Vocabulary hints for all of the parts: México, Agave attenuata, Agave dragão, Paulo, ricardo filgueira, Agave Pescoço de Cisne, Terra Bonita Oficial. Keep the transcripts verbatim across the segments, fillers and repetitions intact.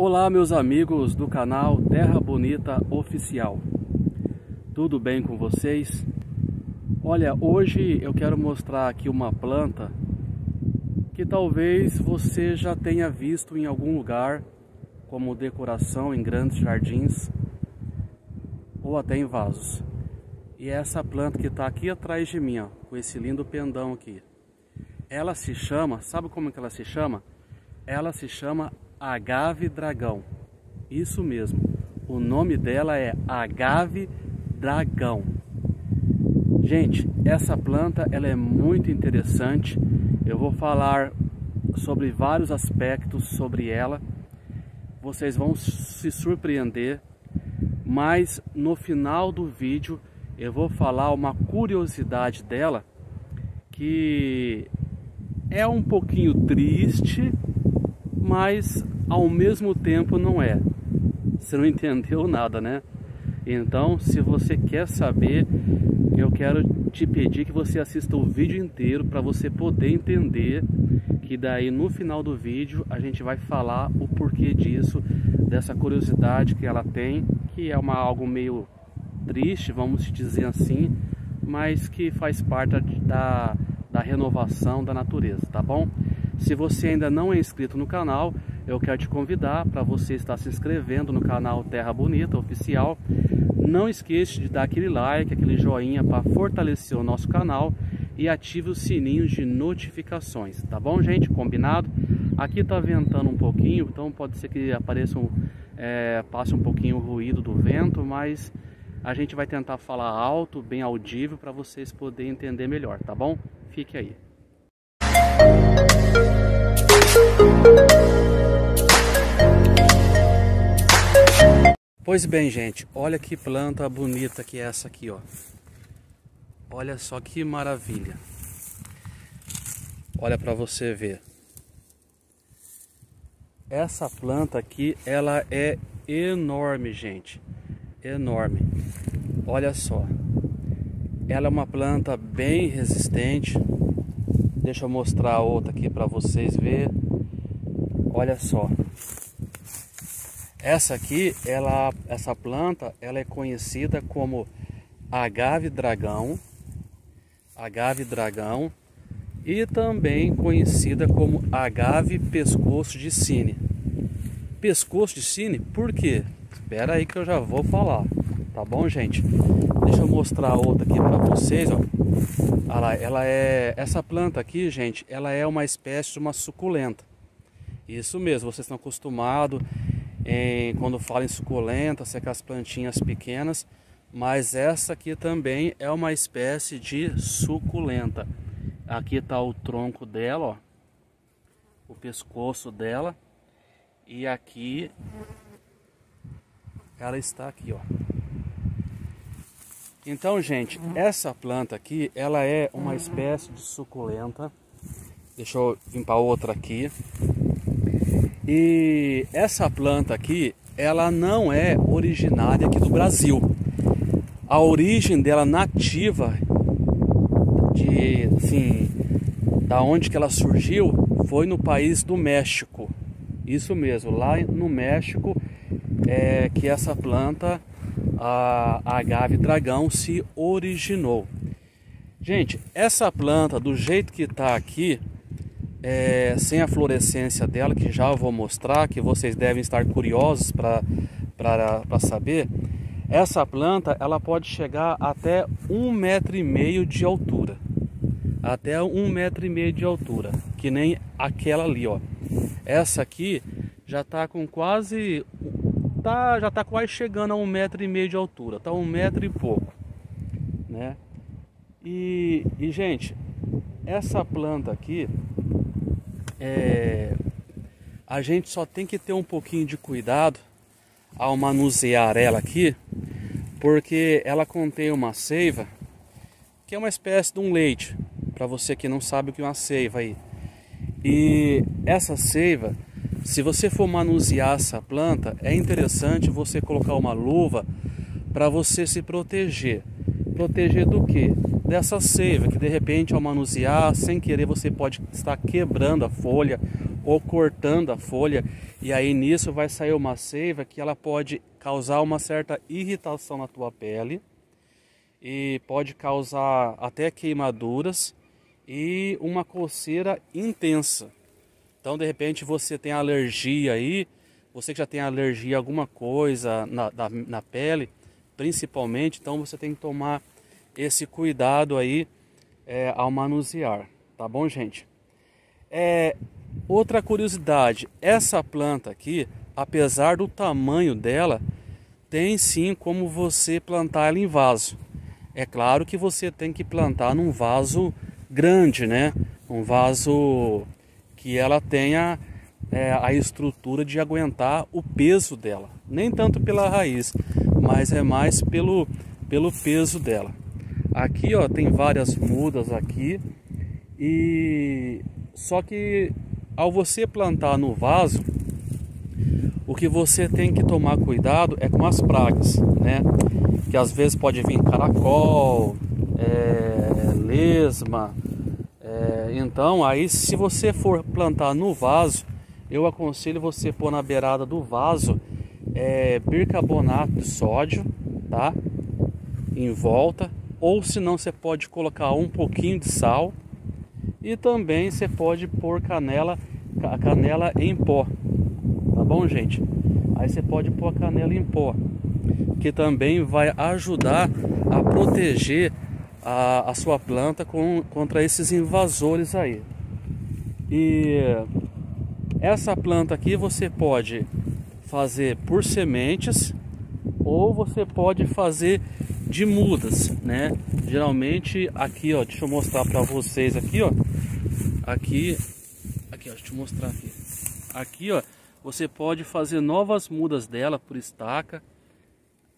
Olá meus amigos do canal Terra Bonita Oficial, tudo bem com vocês? Olha, hoje eu quero mostrar aqui uma planta que talvez você já tenha visto em algum lugar como decoração em grandes jardins ou até em vasos. E é essa planta que está aqui atrás de mim, ó, com esse lindo pendão aqui. Ela se chama, sabe como que ela se chama? Ela se chama agave dragão. Isso mesmo, o nome dela é agave dragão. Gente, essa planta ela é muito interessante. Eu vou falar sobre vários aspectos sobre ela. Vocês vão se surpreender, mas no final do vídeo eu vou falar uma curiosidade dela que é um pouquinho triste, mas ao mesmo tempo não é. Você não entendeu nada, né? Então, se você quer saber, eu quero te pedir que você assista o vídeo inteiro para você poder entender, que daí no final do vídeo a gente vai falar o porquê disso, dessa curiosidade que ela tem, que é uma algo meio triste, vamos dizer assim, mas que faz parte da, da renovação da natureza, tá bom? Se você ainda não é inscrito no canal, eu quero te convidar para você estar se inscrevendo no canal Terra Bonita Oficial. Não esqueça de dar aquele like, aquele joinha para fortalecer o nosso canal e ative o sininho de notificações, tá bom, gente? Combinado? Aqui tá ventando um pouquinho, então pode ser que apareça um, é, passe um pouquinho o ruído do vento, mas a gente vai tentar falar alto, bem audível, para vocês poderem entender melhor, tá bom? Fique aí. Pois bem, gente, olha que planta bonita que é essa aqui, ó. Olha só que maravilha. Olha para você ver. Essa planta aqui, ela é enorme, gente. Enorme. Olha só. Ela é uma planta bem resistente. Deixa eu mostrar a outra aqui para vocês verem. Olha só. Essa aqui, ela, essa planta, ela é conhecida como agave dragão, agave dragão e também conhecida como agave pescoço de sine. Pescoço de sine, por quê? Espera aí que eu já vou falar, tá bom, gente? Deixa eu mostrar outra aqui para vocês, ó. Olha lá, ela é, essa planta aqui, gente, ela é uma espécie de uma suculenta. Isso mesmo, vocês estão acostumados Em, quando fala em suculenta, seca as plantinhas pequenas, mas essa aqui também é uma espécie de suculenta. Aqui está o tronco dela, ó, o pescoço dela, e aqui ela está aqui, ó. Então, gente, essa planta aqui, ela é uma espécie de suculenta. Deixa eu vir para outra aqui. E essa planta aqui, ela não é originária aqui do Brasil. A origem dela nativa, de, assim, da onde que ela surgiu, foi no país do México. Isso mesmo, lá no México é que essa planta, a, a agave dragão, se originou. Gente, essa planta, do jeito que está aqui, É, sem a fluorescência dela, que já eu vou mostrar, que vocês devem estar curiosos para saber, essa planta ela pode chegar até um metro e meio de altura, até um metro e meio de altura, que nem aquela ali, ó. Essa aqui já está com quase, tá, já está quase chegando a um metro e meio de altura, está um metro e pouco, né? E, e gente, essa planta aqui É, a gente só tem que ter um pouquinho de cuidado ao manusear ela aqui, porque ela contém uma seiva, que é uma espécie de um leite, para você que não sabe o que é uma seiva aí. E essa seiva, se você for manusear essa planta, é interessante você colocar uma luva para você se proteger. Proteger do quê? Dessa seiva, que de repente ao manusear, sem querer, você pode estar quebrando a folha ou cortando a folha, e aí nisso vai sair uma seiva que ela pode causar uma certa irritação na tua pele e pode causar até queimaduras e uma coceira intensa. Então, de repente, você tem alergia aí, você que já tem alergia a alguma coisa na, na, na pele, principalmente, então você tem que tomar esse cuidado aí é, ao manusear, tá bom, gente? É, outra curiosidade, essa planta aqui, apesar do tamanho dela, tem sim como você plantar ela em vaso. É claro que você tem que plantar num vaso grande, né? Um vaso que ela tenha é, a estrutura de aguentar o peso dela. Nem tanto pela raiz, mas é mais pelo, pelo peso dela. Aqui, ó, tem várias mudas aqui. E só que ao você plantar no vaso, o que você tem que tomar cuidado é com as pragas, né? Que às vezes pode vir caracol, é, lesma... Então, aí se você for plantar no vaso, eu aconselho você pôr na beirada do vaso é, bicarbonato de sódio, tá? Em volta. Ou se não, você pode colocar um pouquinho de sal. E também você pode pôr canela, canela em pó, tá bom, gente? Aí você pode pôr a canela em pó, que também vai ajudar a proteger A, a sua planta com, contra esses invasores aí. E essa planta aqui você pode fazer por sementes ou você pode fazer de mudas, né? Geralmente aqui, ó, deixa eu mostrar para vocês aqui, ó. Aqui, aqui, ó, deixa eu mostrar aqui. Aqui, ó, você pode fazer novas mudas dela por estaca.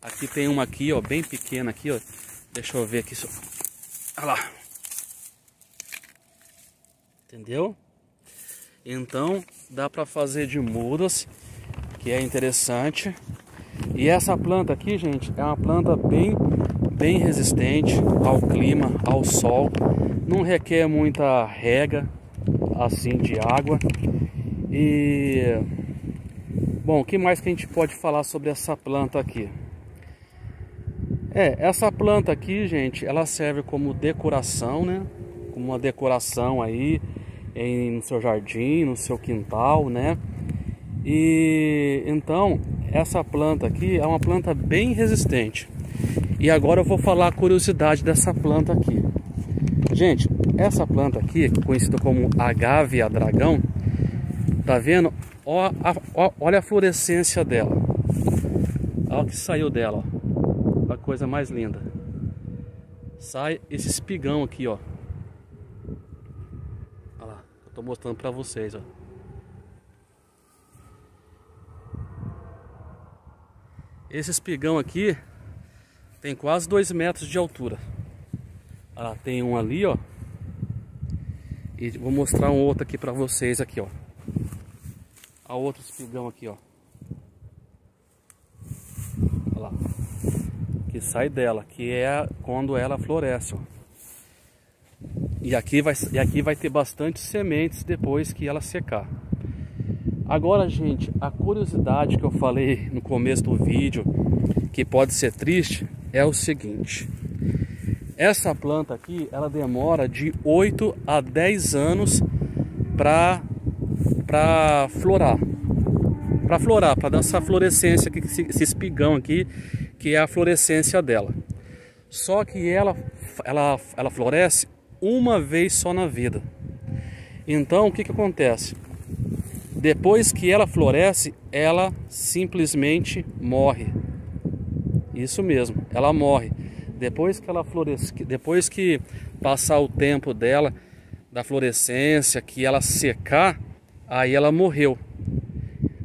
Aqui tem uma aqui, ó, bem pequena aqui, ó. Deixa eu ver aqui só. Olha lá. Entendeu? Então dá para fazer de mudas, que é interessante. E essa planta aqui, gente, é uma planta bem, bem resistente ao clima, ao sol. Não requer muita rega assim de água. E bom, o que mais que a gente pode falar sobre essa planta aqui? É, essa planta aqui, gente, ela serve como decoração, né? Como uma decoração aí em, no seu jardim, no seu quintal, né? E então, essa planta aqui é uma planta bem resistente. E agora eu vou falar a curiosidade dessa planta aqui. Gente, essa planta aqui, conhecida como agave a dragão, tá vendo? Ó, a, ó, olha a fluorescência dela. Olha o que saiu dela, ó. A coisa mais linda. Sai esse espigão aqui, ó. Olha lá, eu tô mostrando pra vocês, ó. Esse espigão aqui tem quase dois metros de altura. Olha lá, tem um ali, ó. E vou mostrar um outro aqui pra vocês aqui, ó. A outro espigão aqui, ó. Olha lá. Que sai dela, que é quando ela floresce, ó. E aqui vai, e aqui vai ter bastante sementes depois que ela secar. Agora, gente, a curiosidade que eu falei no começo do vídeo, que pode ser triste, é o seguinte: essa planta aqui, ela demora de oito a dez anos para para florar, para florar, para dar essa florescência, que esse espigão aqui, que é a florescência dela. Só que ela, ela, ela floresce uma vez só na vida. Então, o que que acontece? Depois que ela floresce, ela simplesmente morre. Isso mesmo, ela morre. Depois que ela floresce, depois que passar o tempo dela, da florescência, que ela secar, aí ela morreu.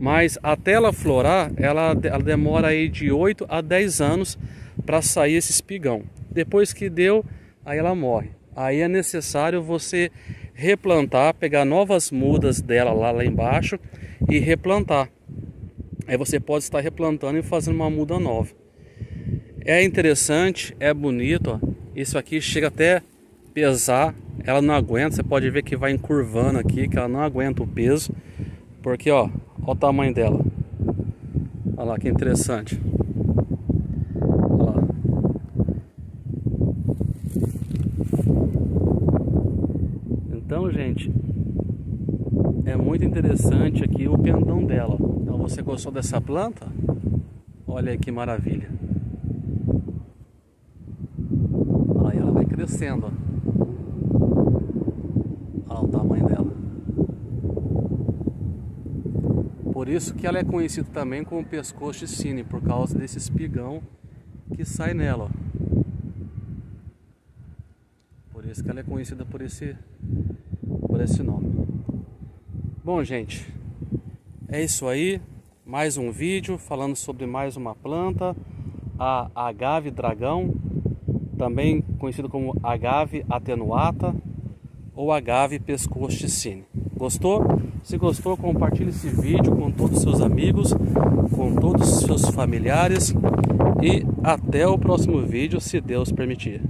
Mas até ela florar, ela, ela demora aí de oito a dez anos para sair esse espigão. Depois que deu, aí ela morre. Aí é necessário você replantar, pegar novas mudas dela lá, lá embaixo e replantar. Aí você pode estar replantando e fazendo uma muda nova. É interessante, é bonito, ó. Isso aqui chega até pesar, ela não aguenta. Você pode ver que vai encurvando aqui, que ela não aguenta o peso. Porque ó, olha o tamanho dela. Olha lá que interessante. Olha lá. Então, gente, é muito interessante aqui o pendão dela. Então, você gostou dessa planta? Olha aí que maravilha. Olha aí, ela vai crescendo. Olha o tamanho dela. Por isso que ela é conhecida também como pescoço de sine, por causa desse espigão que sai nela. Por isso que ela é conhecida por esse, por esse nome. Bom, gente, é isso aí. Mais um vídeo falando sobre mais uma planta, a agave dragão, também conhecida como agave attenuata ou agave pescoço de sine. Gostou? Se gostou, compartilhe esse vídeo com todos os seus amigos, com todos os seus familiares e até o próximo vídeo, se Deus permitir.